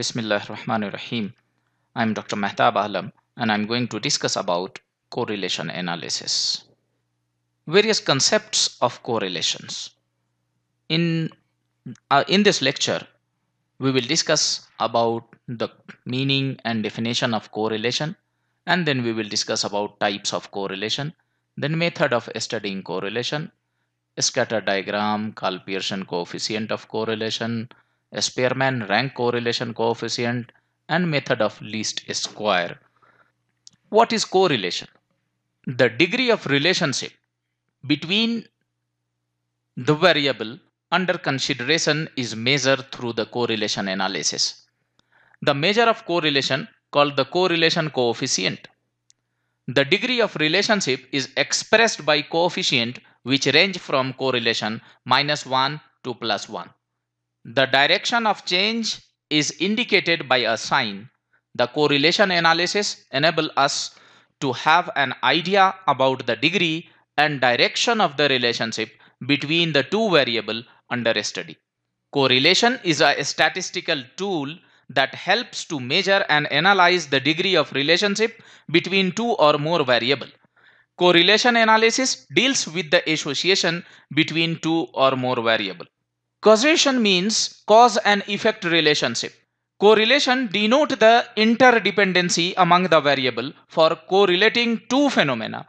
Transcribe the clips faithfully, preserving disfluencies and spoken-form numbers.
Bismillah ar-Rahman ar-Rahim. I'm Doctor Mehtaab Alam and I'm going to discuss about correlation analysis. Various concepts of correlations. In, uh, in this lecture, we will discuss about the meaning and definition of correlation, and then we will discuss about types of correlation, then method of studying correlation, scatter diagram, Carl Pearson coefficient of correlation, Spearman rank correlation coefficient, and method of least square. What is correlation? The degree of relationship between the variable under consideration is measured through the correlation analysis. The measure of correlation called the correlation coefficient. The degree of relationship is expressed by coefficient which range from correlation minus one to plus one. The direction of change is indicated by a sign. The correlation analysis enables us to have an idea about the degree and direction of the relationship between the two variables under study. Correlation is a statistical tool that helps to measure and analyze the degree of relationship between two or more variables. Correlation analysis deals with the association between two or more variables. Causation means cause and effect relationship. Correlation denotes the interdependency among the variables for correlating two phenomena.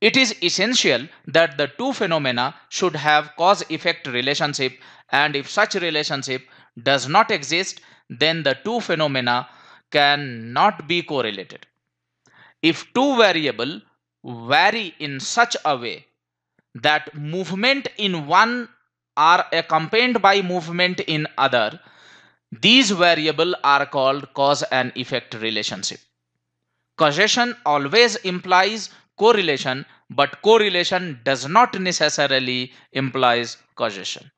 It is essential that the two phenomena should have cause-effect relationship, and if such relationship does not exist, then the two phenomena cannot be correlated. If two variables vary in such a way that movement in one are accompanied by movement in other, these variables are called cause and effect relationship. Causation always implies correlation, but correlation does not necessarily implies causation.